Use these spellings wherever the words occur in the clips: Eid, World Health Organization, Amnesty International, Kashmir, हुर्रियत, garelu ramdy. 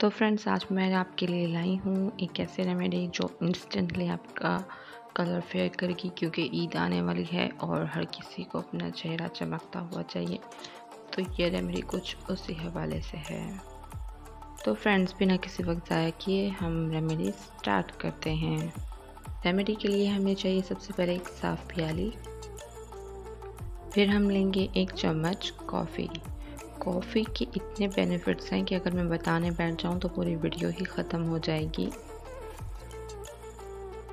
तो फ्रेंड्स आज मैं आपके लिए लाई हूँ एक ऐसे रेमेडी जो इंस्टेंटली आपका कलर फेयर करेगी, क्योंकि ईद आने वाली है और हर किसी को अपना चेहरा चमकता हुआ चाहिए। तो ये रेमेडी कुछ उसी हवाले से है। तो फ्रेंड्स बिना किसी वक्त ज़ाया किए हम रेमेडी स्टार्ट करते हैं। रेमेडी के लिए हमें चाहिए सबसे पहले एक साफ़ प्याली, फिर हम लेंगे एक चम्मच कॉफ़ी। कॉफ़ी के इतने बेनिफिट्स हैं कि अगर मैं बताने बैठ जाऊं तो पूरी वीडियो ही ख़त्म हो जाएगी।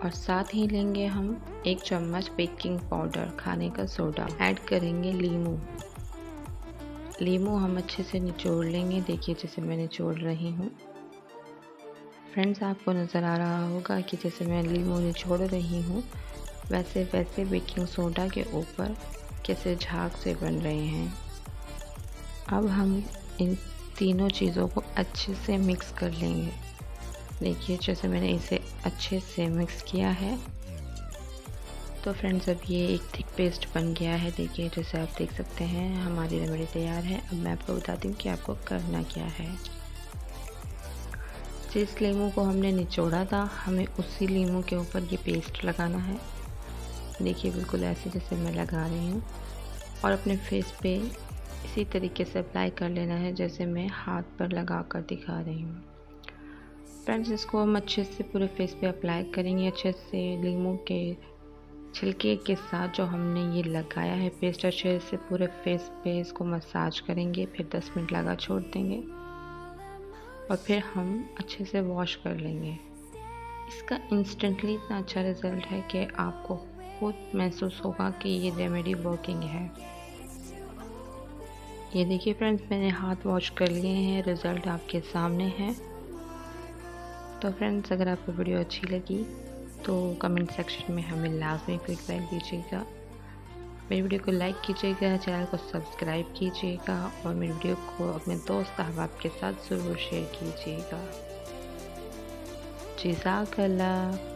और साथ ही लेंगे हम एक चम्मच बेकिंग पाउडर, खाने का सोडा। ऐड करेंगे लीमू। लीमू हम अच्छे से निचोड़ लेंगे, देखिए जैसे मैं निचोड़ रही हूँ। फ्रेंड्स आपको नज़र आ रहा होगा कि जैसे मैं लीमू निचोड़ रही हूँ वैसे बेकिंग सोडा के ऊपर कैसे झाग से बन रहे हैं। अब हम इन तीनों चीज़ों को अच्छे से मिक्स कर लेंगे। देखिए जैसे मैंने इसे अच्छे से मिक्स किया है। तो फ्रेंड्स अब ये एक थिक पेस्ट बन गया है, देखिए जैसे आप देख सकते हैं हमारी रेमेडी तैयार है। अब मैं आपको बताती हूँ कि आपको करना क्या है। जिस लीमू को हमने निचोड़ा था हमें उसी लीमू के ऊपर ये पेस्ट लगाना है। देखिए बिल्कुल ऐसे जैसे मैं लगा रही हूँ, और अपने फेस पे इसी तरीके से अप्लाई कर लेना है जैसे मैं हाथ पर लगा कर दिखा रही हूँ। फ्रेंड्स इसको हम अच्छे से पूरे फेस पे अप्लाई करेंगे, अच्छे से लीमू के छिलके के साथ जो हमने ये लगाया है पेस्ट, अच्छे से पूरे फेस पे इसको मसाज करेंगे, फिर 10 मिनट लगा छोड़ देंगे और फिर हम अच्छे से वॉश कर लेंगे। इसका इंस्टेंटली इतना अच्छा रिज़ल्ट है कि आपको खुद महसूस होगा कि ये रेमेडी वर्किंग है। ये देखिए फ्रेंड्स मैंने हाथ वॉश कर लिए हैं, रिज़ल्ट आपके सामने है। तो फ्रेंड्स अगर आपको वीडियो अच्छी लगी तो कमेंट सेक्शन में हमें लाजमी फीडबैक दीजिएगा। मेरी वीडियो को लाइक कीजिएगा, चैनल को सब्सक्राइब कीजिएगा और मेरी वीडियो को अपने दोस्त अहबाब के साथ ज़रूर शेयर कीजिएगा। जज़ाकल्लाह।